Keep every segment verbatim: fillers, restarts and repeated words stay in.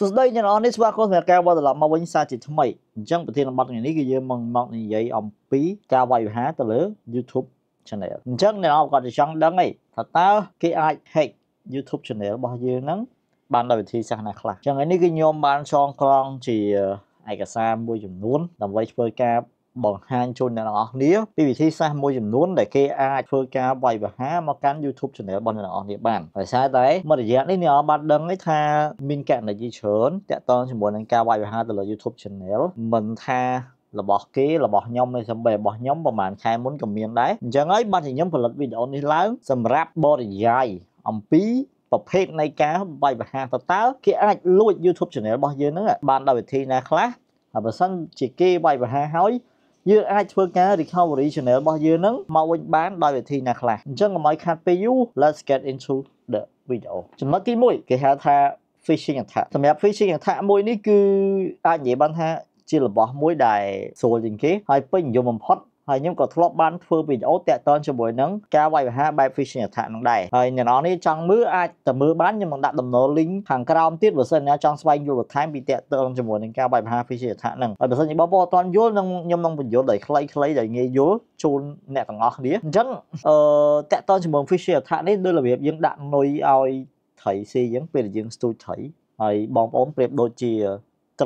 Số đây cho nó Niswa có thể cao bao giờ làm mà với xa chỉ thứ mấy chẳng phải là mặt người này kia mong mong như vậy ông phí cao vài há từ lửa YouTube channel chẳng nào còn thì chẳng đáng này thật tao cái ai hay YouTube channel bao nhiêu nắng ban đầu thì sang này là chẳng ấy này cái nhóm ban son con chỉ ai cả xa môi chùm nuốn làm vậy với ca bọn hai chôn này nó nếu vì vị trí xa môi chùm nuốn để kia ai phơi ca vài và há mà cán YouTube channel bọn này nó địa bàn phải sai đấy mà để dạng đấy nó bạn đừng ấy tha mình cạn là gì chớn chạy to chỉ muốn anh ca vài và há từ là YouTube channel mình tha là bỏ kia là bỏ nhóm này xong bè bỏ nhóm và bạn khai muốn cầm miếng đấy chẳng ấy bạn thì nhóm phần lực video này lớn xong rap bỏ dài ông phí và phê này cá vài và há thật táo kia ai lôi YouTube channel bao nhiêu nữa bạn đầu thì là khác là bản thân chỉ kia vài và há hói như ai chơi cá thì không phải channel bao nhiêu nắng mà quên bán đòi về thì nạc là chẳng có mấy khát phê you let's get into the video chẳng mất tí mũi cái hạ tha phishing attack thầm nhập phishing attack mũi ní cứ ai dễ bán ha chỉ là bỏ mũi đài xô dình kế hay pin dùng mầm hot hay nhưng có thọp bán phơ video tẹt tên cho buổi nắng cá vài và hai bài phishing attack nóng đài hay nhà nó đi trong mưa ai tầm mưa bán nhưng mà đặt tầm nó lính hàng crom tiết vừa sân nó trong spam vô một tháng bị tẹt tên cho buổi nắng cá vài và hai phishing attack nằng ở bữa sân những bao bao toàn vô nông nhưng nông bình vô đầy khay khay đầy nghe vô chôn nẹt thằng ngọc đĩa chắc tẹt tên cho buổi phishing attack đấy đôi là việc những đạn nồi ao thấy xì những về những tôi thấy hay bom ống đẹp đôi chia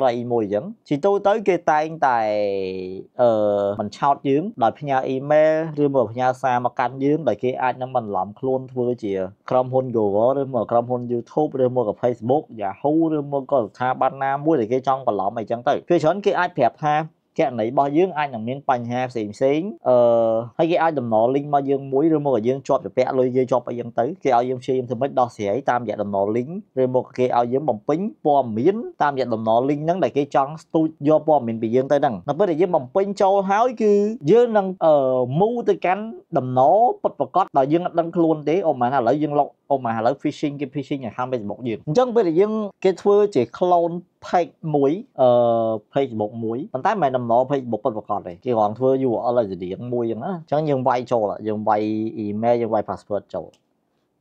trai mùi dẫn chỉ tôi tới kia tay tại ờ mình chào dưỡng đòi phía nhà email rồi mở nhà xa mà canh dưỡng đòi kia ai nâng mình lỏng luôn thôi chị crom hôn Google rồi mở crom hôn YouTube rồi mở cả Facebook Yahoo rồi mở có tha ban nam mua để kia trong còn lỏng mày chẳng tới phía chốn kia ai đẹp ha cái này bao dương ai nằm miếng bánh ha xịn xín ờ hay cái ai đầm nọ linh bao dương muối rồi mua dương cho đẹp lôi dây cho bây giờ tới cái ao dương xem thì mới đo sẻ tam dạng đầm nọ lính rồi một cái ao dương bồng pính po miếng tam dạng đầm nọ linh nắng đầy cái trắng tôi do po miếng bị dương tới đằng nó mới để dương bồng pính châu háo cứ dương đang ờ mu tới cánh đầm nọ bật bật cót đòi dương đang luôn thế ôm mà là lấy dương lộc ôm mà lấy phishing cái phishing nhà ham bây giờ một dương chân bây giờ dương cái thưa chỉ clone page muối ờ page một muối còn tái mày nằm nó page một phần một còn này cái còn thưa dù ở là gì điện muối vậy đó chẳng dương vay cho là dương vay email dương vay password cho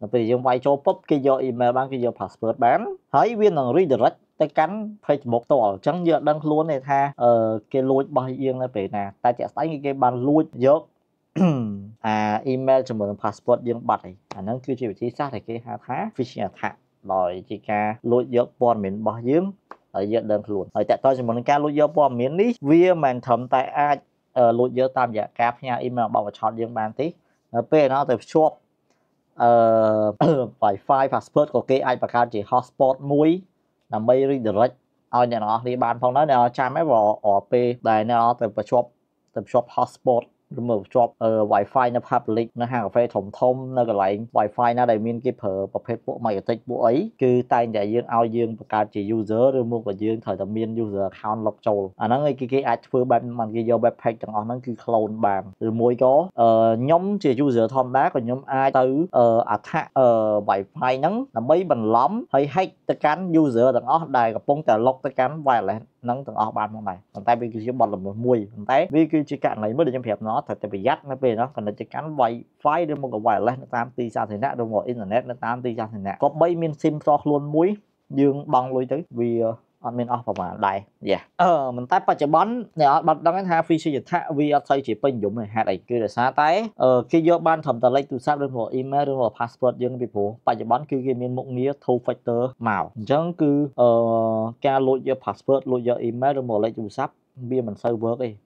là bây giờ dương vay cho pop cái do email bán cái do password bán thấy viên thằng redirect tới cánh page một tổ chẳng giờ đang luôn này tha ờ cái lối bay yên là về nè ta chạy tới cái bàn lối dớt à email cho mình passport dương bật này à nó cứ chỉ vị trí xác này cái hạ thá phishing attack rồi chỉ ca lôi dớt bọn mình bỏ dương ở dân đơn luôn ở tại tôi chỉ muốn ca lôi dớt bọn mình đi vì mình thầm tại ai lôi dớt tam giả cáp nha email bảo chọn dương bàn tí ở p nó từ shop phải file passport của cái ai bạc chỉ hotspot muối là mấy redirect ở nhà nó đi bàn phòng đó nè cha máy vào ở p này nó từ shop từ shop hotspot rồi mở job wifi nó public nó hàng cà phê thủng thông nó cái loại wifi nó đầy miên cái phở và Facebook marketing bộ ấy cứ tay đại dương ao dương và cả chỉ user rồi mua của dương thời tầm miên user account lọc trầu à nó ngay cái cái ad phơi ban màn cái do webpage chẳng hạn nó cứ clone bàn rồi mối có nhóm chỉ user thom đá còn nhóm ai tới attack wifi nắng là mấy mình lắm hay hack tới cán user thằng ó đài gặp bông tờ lọc tới cán vài là nắng thằng ó ban mong này còn tay bên kia bật là một mùi còn tay bên kia chỉ cạn lấy mới được trong hẹp nó thật bị dắt nó về nó còn là chỉ cắn vay phái để một cái vài lên tam ti sao thì nè đâu ngồi internet nó tam ti sao thì nè có mấy miếng sim so luôn muối dương bằng lui tới vì anh miếng off vào mà đại dạ ờ mình tái bắt chợ bắn nè bắt đăng cái hai phi sử dụng thẻ vì thay chỉ pin dụng này hai đại kia là xa tái ờ khi do ban thẩm tờ lấy từ sao đơn hồ email đơn hồ passport dương bị phủ bắt chợ bắn cứ cái miếng một nghĩa thu factor màu chẳng cứ ờ ca lôi do passport lôi do email đơn hồ lấy từ sắp bia mình server đi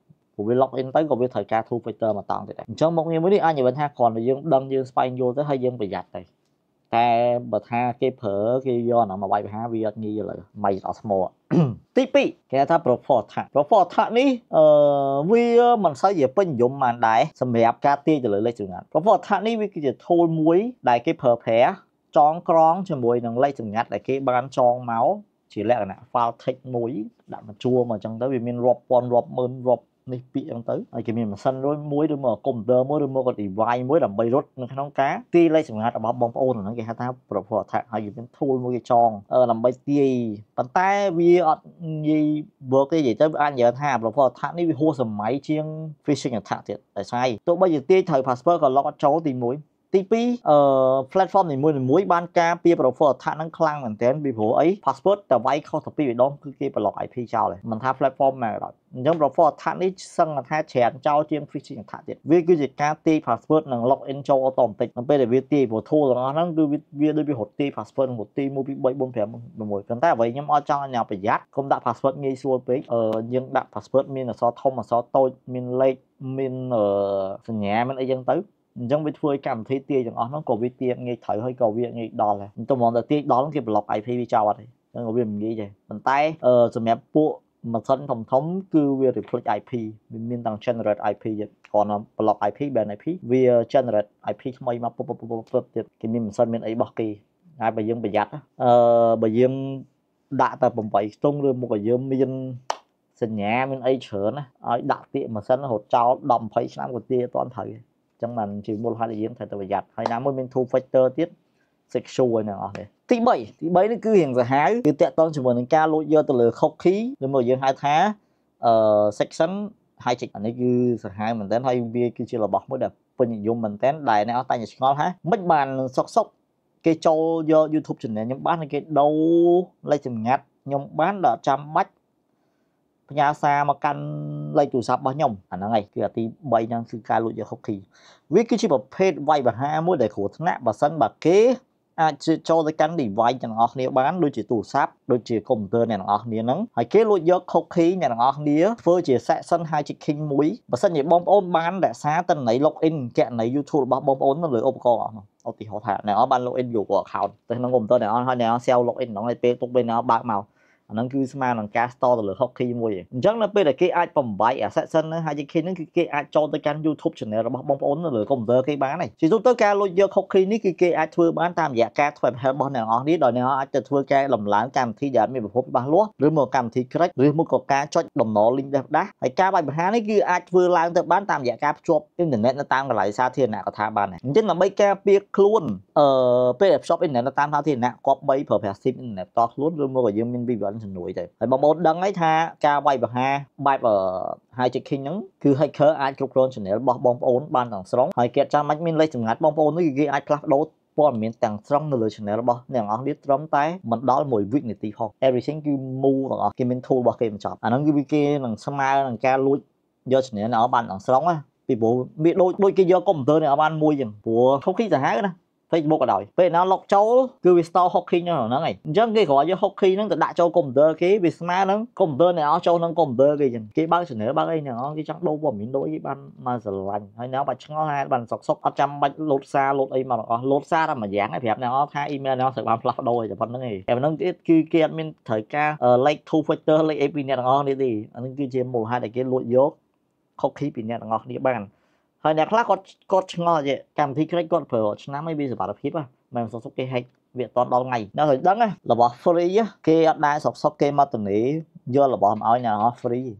vì login tới còn biết thời ca thu filter mà tặng thì đấy cho một người mới đi ai nhiều bên ha còn là dương đâm dương spam vô tới hơi dương bị giặt này ta bật ha cái phở cái do nào mà bay ha vì anh nghi là mày ở small tiếp đi cái tháp profile thằng profile thằng ní vì mình sẽ dễ pin dụng màn đại xem đẹp ca tia cho lấy trường ngắn profile thằng ní vì cái thôi muối đại cái phở phé tròn cong cho muối đừng lấy trường ngắn đại cái bán tròn máu chỉ lẽ là phao thịt muối đạn mà chua mà trong tới vì mình rộp con rộp mơn rộp này bị ăn tới ở cái miền mà xanh rồi muối rồi mà cùng đơ muối rồi mà còn thì vai muối làm bay rốt nó không cá tia lấy sừng hạt ở bóng bóng ôn là nó cái hạt tháp rồi phở thạch hay gì bên thôn muối cái tròn ờ làm bay tia bàn tay vì gì vừa cái gì tới ăn giờ tháp rồi phở thạch này bị hô sầm máy chiêng phishing thạch thiệt tại sai tôi bây giờ tia thời passport còn lo con cháu tìm muối Tí pi platform này mùi mùi bán ca bia bà phô thả năng khăn mình tên bị phổ ấy password đã vay khó thật bị đón cứ kia bà lọc i pê chào này mình thả platform này rồi nhưng bà phô thả ní sân là thả chèn chào chiếm phishing thả tiệt vì cứ dịch ca ti password năng lọc in châu automatic nó bây để vì ti vô thu là nó đưa vì đưa bị hột ti password hột ti mua bị bậy bông phèm mùi cần ta vậy nhưng ở trong nhà phải giác không đặt password ngay xua bế nhưng đặt password mình là so thông mà so tôi mình lấy mình ở nhà mình ở dân tới trong việc phơi cảm thấy tia chẳng nó có biết tia nghe thấy hơi cầu việc nghe đòn này tôi muốn là tia đó thì block i pê chào này nên có việc mình nghĩ vậy mình tay ờ rồi mẹ bộ mà sân tổng thống cứ việc reflect i pê mình nên tăng generate i pê vậy còn block i pê bên i pê vì generate i pê mới mà pop pop pop thì mình sân mình ấy bỏ kỳ ai bây giờ bây giờ ờ bây giờ đã tập bấm bảy trong rồi một cái giờ mình sân nhà mình ấy chở này ấy đặt tiệm mà sân hột chào đầm phải sang một tia toàn thấy chẳng mình chỉ mua hai đại diện thầy tự giặt hay nắm một bên thu factor tiết sexual này nọ này tí bảy tí bảy nó cứ hiện ra hái từ tẹt toàn chỉ muốn ca lôi do từ lửa không khí rồi một dương hai thá ờ section hai chị anh ấy cứ sợ hai mình đến hay bia cứ chỉ là bọc mới đẹp bên dùng mình đến đài này ở tay nhà ngon há mất bàn sọc sọc cái cho do YouTube trình này nhóm bán cái đâu lấy chừng ngắt nhóm bán là trăm bách nhà xa mà căn lấy chủ sắp bao nhom anh nói ngay kia thì bảy năng sư ca lụi giờ không khí viết cái chỉ bảo phê vay và hai mối để khổ thân nặng và sân bạc kế à cho tới căn để vay chẳng ngọt nếu bán đôi chỉ tủ sáp đôi chỉ công tơ này ngọt nếu nắng hay kế lụi giờ không khí này ngọt nếu phơi chỉ sẽ sân hai chỉ kinh mũi và sân chỉ bom ôn bán để xá tên này login kẹn này YouTube bom bom ôn nó lười ôm co ở thì họ thả này nó ban login dù của khảo tới nó gồm tơ này nó hay này nó sell login nó này pe tung bên nó bạc màu nó cứ mà nó cá store từ lửa học khi mua vậy chắc là bây giờ cái ai phẩm bài ở section hai cái khi nó cái ai cho tới kênh YouTube channel nó bong bóng nó lửa công tơ cái bán này chỉ giúp tới ca lôi giờ học khi ní cái cái ai thưa bán tam giả ca thua hết bọn này nó đi đòi này ai từ thưa ca lầm láng cam thi giả mình phải bán lúa rồi một cam thi crack rồi một cọc cá cho đồng nó linh đẹp đá hay ca bài bán này kia ai vừa làm từ bán tam giả ca shop internet nó tam lại sao thiên nè có thà bán này chính là mấy ca bia luôn ờ pdf shop internet nó tam thao thiên nè có mấy pervasive internet to luôn rồi mua cái mình bị bệnh nuôi thế, phải bảo bốn đấng ấy tha ca bay bạc ha, bay ở hai chiếc khi nhấn, cứ hay khờ ai chụp rôn cho nên bảo bom ổn ban thằng sóng, hay kia cha mách mình lấy chừng ngắt bom ổn nó ghi ai plug đốt, bọn mình thằng sóng nó lấy cho nên bảo nàng ăn đít rắm tay, mình đó mùi vị này tí không, everything cứ mua rồi, cái mình thu bảo cái mình chọn, anh nó cứ kia thằng sao mai thằng ca lùi, do cho nên nó ban thằng sóng á, vì bố bị đôi đôi kia do công tơ này ban mua dừng, bố không khí giả há nữa. Facebook rồi, bây nó lọc châu cứ store hockey nó nó này, chẳng cái gọi cho hockey nó đã cho computer cái vì smart nó computer này nó cho nó computer cái gì, cái bao nhiêu nữa bao ấy nó cái chẳng đâu của mình đối với ban mà giờ lành, hay nó bạch nó hai bàn sọc sọc trăm bạch lột xa lột ấy mà lột xa ra mà dán cái phép này nó hai email nó sẽ bám lọc đôi rồi phần nó này, em nó cái kia mình thời ca like two factor like ép pê này nó đi gì, nó cứ chơi một hai để cái lội dốt hockey pin này nó đi bàn hồi nãy là có có ngò vậy cảm thấy cái con phở nó mới bị sập bạt phíp à mình sọc sọc cái hay việc toàn đo ngày nó rồi đắng á là bỏ free á kia đai sọc sọc kia mà tuần này do là bỏ ở nhà nó free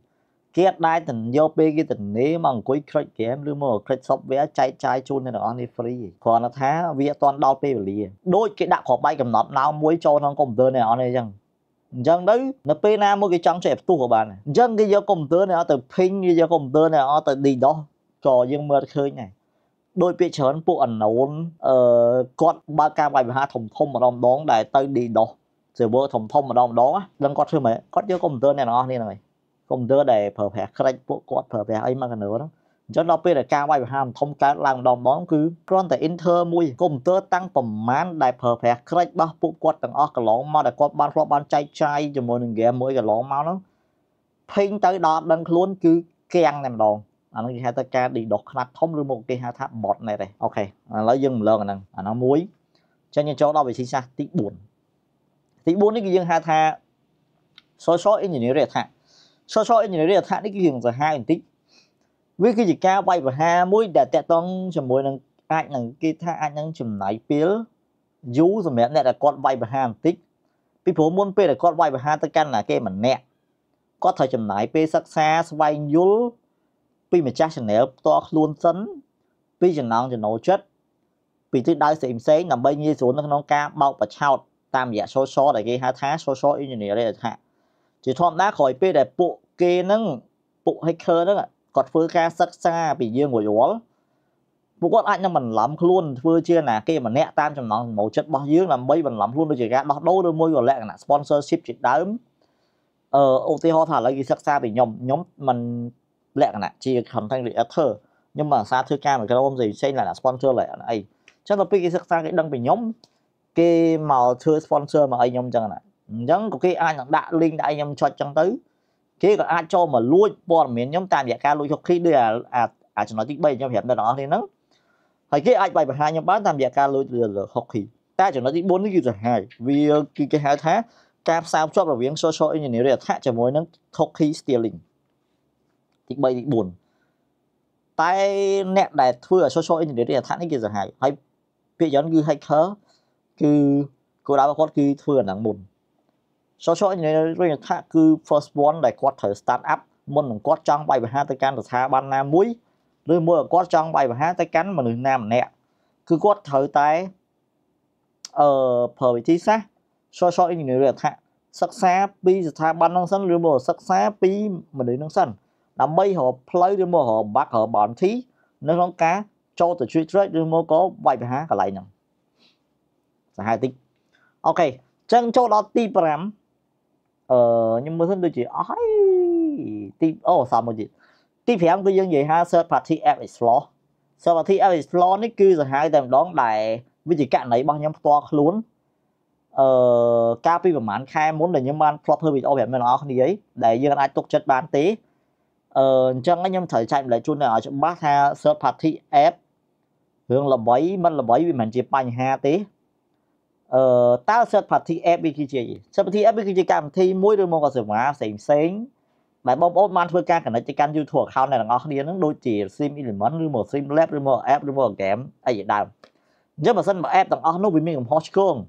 kia đai tuần do pe kia tuần này mà cuối cái game lừa mờ cái shop vé chạy chạy chun này nó này free còn nó thá việc toàn đo pe liền đôi cái đạn khó bay cầm nón nào muối cho nó computer này nó này rằng dân đấy nó pe na mua cái trắng đẹp tu của bạn này dân cái do computer này nó từ pin cái do computer này nó từ đi đó có dương mưa khơi này đôi bị chấn bộ ẩn nón con ba ca bài hai thùng thông mà đom đóm đài tây đi đó rồi bữa thùng thông mà đom đó đang có thương mày có dương công tơ này nó nên này công tơ để phở phè khai bộ có phở phè ấy mà còn nữa đó cho nó bây là ca bài hai thông cá làm đom đóm cứ con tại inter mui công tơ tăng phẩm mán đài phở phè khai ba bộ quạt tầng ở cái lõm mà để quạt ban phở ban chai chai cho mỗi người ghé mỗi cái lõm máu nó phênh tới đó đang luôn cứ keng nằm đòn anh à, hai ta ca đi đột mặt thông rồi một cái hai tháp bọt này này ok à, lấy dừng lần này à, nó muối cho nên chỗ đâu bị xin xa tí buồn tí buồn cái dương hai tha soi soi như thế này thả soi soi như thế này thả cái hiện giờ hai tí với cái gì ca bay và hai muối để tẹt tông cho muối năng ai năng cái tha ai năng chùm này pía dú rồi mẹ này là con bay và hai tí bị phố muốn pê là con bay và hai ta căn là cái mình nè có thời chùm này pê sắc xa vay dú vì mình chắc chắn to luôn sấn vì chẳng nóng cho nó chết vì thứ đáy xịn xế nằm bây nhiêu xuống nó ca bọc và chào tam giả số số để cái hai tháng số số như này đây hạ chỉ thom đá khỏi bê để bộ kê nâng bộ hay khơ đó ạ còn phương ca sắc xa bị dương của yếu Bố con anh mình lắm luôn vừa chia là kia mà nẹt tan trong nó màu chất bao nhiêu làm bây mình lắm luôn đôi chỉ gạt đó đôi đôi môi còn lại là sponsorship chỉ đám ờ ô tê ho thả lại cái sắc xa thì nhóm nhóm mình lẹ là chỉ khẩn thanh lệ thơ nhưng mà xa thưa ca mà cái đó gì xây là, là sponsor lại ấy chắc là cái sắc xa cái đăng bị nhóm cái màu thưa sponsor mà anh nhóm chẳng là nhóm của cái anh đã link đã anh nhóm cho chẳng tới cái còn ai cho mà lui bọn miền nhóm tàn ca lui cho khi đưa à à à nói tích bay nhóm hiệp đó đó thì nó hay cái ai bài bài hai nhóm bán tạm biệt ca lôi được học thì ta chỉ nói đến bốn cái giờ hai vì cái cái hai tháng cam sao cho là viếng so so như này để thả cho mối nó học khi stealing thì bây thì buồn tay nẹt đại thưa so so như thế để thả cái giờ hai hay bây giờ cứ hay khớ cứ cô đã có cứ thưa nặng buồn so so như thế rồi thả cứ first one đại quát thời start up môn mình quát trong bài bài hai tay can được thả ban nam muối rồi mua có trong bài và hát tay cánh mà người nam nè cứ có thời tay ở phở vị trí xác so so như người thật sắc xa pi tha ban nông sân rồi mua sắc xa pi mà để nông sân làm bây họ play rồi mua họ bắt họ bọn thí nó con cá cho từ truy trách rồi mua có bài và hát cả lại nè hai tí ok chân cho đó ti bám ờ nhưng mà thân tôi chỉ ái ti ô sao một gì tiếp theo cứ dân gì ha search party app explore search party app explore này cứ rồi hai tầm đón đại với chỉ cạn này bao nhiêu to luôn ờ copy và màn khai muốn là những ban flop hơi bị ô bẹp mà nó không đi ấy để dân ai tục chất bán tí ờ chẳng anh em thời chạy lại chun ở trong bát ha search party app hướng là bảy mất là bảy vì mình chỉ bánh ha tí ờ tao search party app vì kia gì search party app vì kia cam thì mỗi đôi môn có sự hóa sánh sánh bài bom ốp man thưa ca cả này chỉ can YouTube khao này là ngó đi nó đôi chỉ sim element rồi một sim lab rồi một app rồi một game ai vậy đào nhưng mà sân mà app tặng nó bị mình làm hot scroll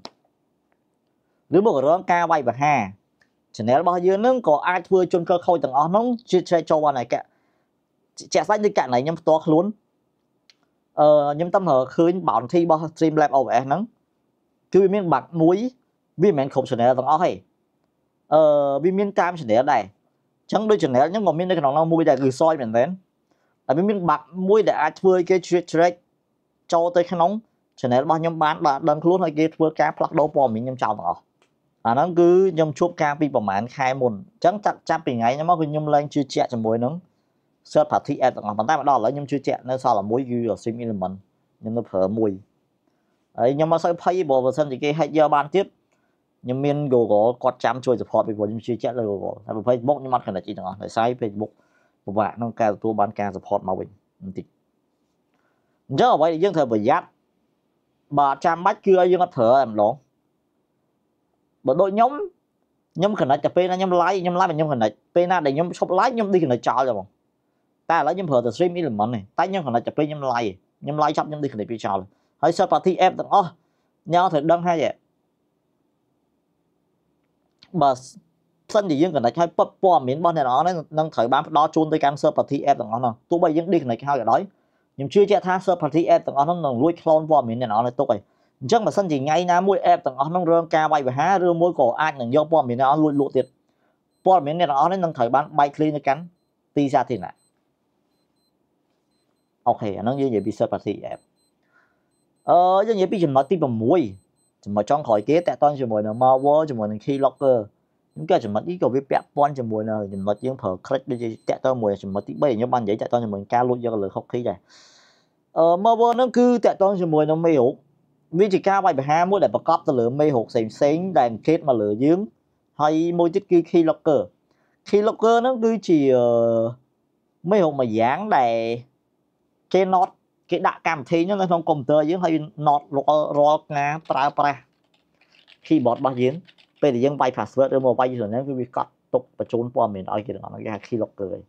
rồi một cái đó ca bay và ha chỉ nếu bao nhiêu nó có ai thưa chôn cơ khôi tặng nó chia sẻ cho qua này cả trẻ sách như cả này nhâm to luôn ờ nhâm tâm hở khơi bảo thi bao sim lab ở vậy nó cứ bị mình bạc muối vì mình không chỉ nếu tặng nó hay ờ vì mình cam chỉ nếu này chẳng đôi chuyện này những ngọn miếng đây nó mua để gửi soi mình đến là miếng miếng bạc mua để ai chơi cái chuyện chơi cho tới cái nóng chuyện này bao nhiêu bán là đơn luôn hay cái chơi cá plug đầu bò mình nhầm chào nó à nó cứ nhầm chuột cá bị bỏ màn khai mồn chẳng chặt chắp bình ấy nhưng mà cứ nhầm lên chưa chẹt cho mối nướng sơ thả thị em bằng bàn tay mà đỏ lấy nhầm chưa chẹt nên sao là mối ghi ở sim element nhưng nó phở mùi ấy nhưng mà sao pay bộ vào sân thì cái hãy giờ bàn tiếp nhưng mình Google có trăm chuỗi support vì mình chia sẻ là Google tại vì Facebook nhưng mà cái này chỉ là sai Facebook và nó ca tua bán ca support mà mình thì giờ vậy dân thời buổi giáp bà trăm bát kia dân thở làm lỏng bởi đội nhóm nhóm cái này chụp pena nhóm like nhóm like và nhóm cái này pena để nhóm shop like nhóm đi cái này chào rồi ta lấy nhóm thở từ stream element này ta nhóm cái này chụp pena nhóm like nhóm like shop nhóm đi cái này bị chào hãy search party app tặng ó nhau thật đơn hay vậy bà sân thì riêng cái này hay bóp bò miếng bò này nó nên nâng thời bán đó chôn tới cancer party app tặng nó nào tôi bây riêng đi cái này hai cái đói nhưng chưa che tha cancer party app tặng nó nó nuôi clone bò miếng này nó này tốt rồi chắc mà sân thì ngay na môi app tặng nó rơm ca bay về há rơm môi cổ ai nâng do bò miếng nó nuôi lụa tiệt bò miếng này nó nên nâng thời bán bay clean cái cắn ti ra thì lại ok nó như vậy bị cancer party app ờ như vậy bị chừng nói tim bằng muối mà trong khỏi kế tại toàn chỉ mồi là malware chỉ mồi là keylogger những cái chỉ mồi ít có biết bẹp quan chỉ mồi là chỉ mồi những thở click để tại toàn mồi chỉ mồi tí bây giờ ban giấy tại toàn chỉ mồi ca luôn do lời khóc khí này malware nó cứ tại toàn chỉ mồi nó mê hụt vì chỉ ca bài bài ha mỗi đại bạc cáp từ lửa mê hụt sền sến đàn kết mà lửa dướng hay môi tích kia keylogger keylogger nó cứ chỉ mê hụt mà dán đài cái nốt cái đạ cảm thấy nó không công tơ chứ hay nọt ro ngá pra pra khi bọt bao giếng bây giờ dân bay password rồi mà bay rồi nó bị cắt tục và trốn qua mình nói cái đó nó ra khi lọc cười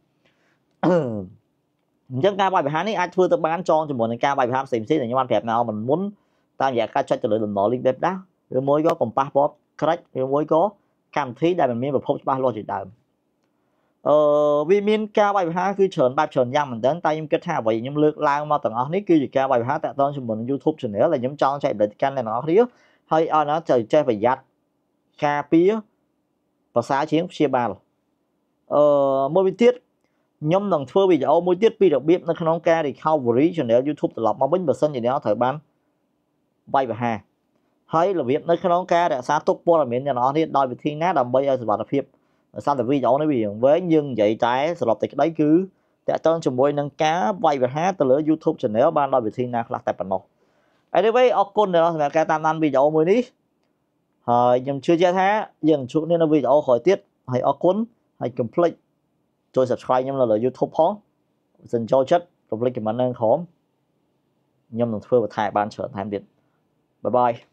dân ca bài bài hát này ai thưa tôi bán cho cho một người ca bài bài hát xem xét là những bạn đẹp nào mình muốn tao giả ca cho từ lời đừng bỏ link đẹp đó rồi mới có còn passport correct rồi mới có cảm thấy đây mình mới một post ba lo chuyện đời ờ vì mình ca bài hát cứ chọn bài chọn nhang mình đến tay em kết hạ vậy nhưng lượt like mà tầng ở nít kia gì ca bài hát tại tôi mình YouTube chỉnh nữa là nhóm cho chạy để kênh này nó thiếu hay ở nó trời chơi phải giặt ca pía và xá chiến chia ba rồi ờ mỗi tiết nhóm lần thưa bị dạo mối tiết bị đặc biệt nó không ca thì khao vừa rí cho nếu YouTube tự lọc mà bánh bờ sân gì đó thời ban bay và hà thấy là việc nó không ca để xa tốt bố là miễn nhà nó thì đòi bị thi nát đầm bây giờ sẽ bảo là phim sao là vì dạo nó bị với nhưng vậy trái sẽ lọc thì cái đấy cứ tại cho chúng tôi nâng cá bay và hát từ lửa YouTube cho nếu ban đòi bị thi nát là tại bản một ấy đấy với ông con này là cái tam nan bị dạo mới đi hồi nhưng chưa chết há dần chút nên nó bị dạo khỏi tiết hay ông con hay complete cho subscribe nhóm là lời YouTube phóng dần cho chất rồi click cái màn hình khóm nhóm thường thưa và thải ban trở thành điện bye bye.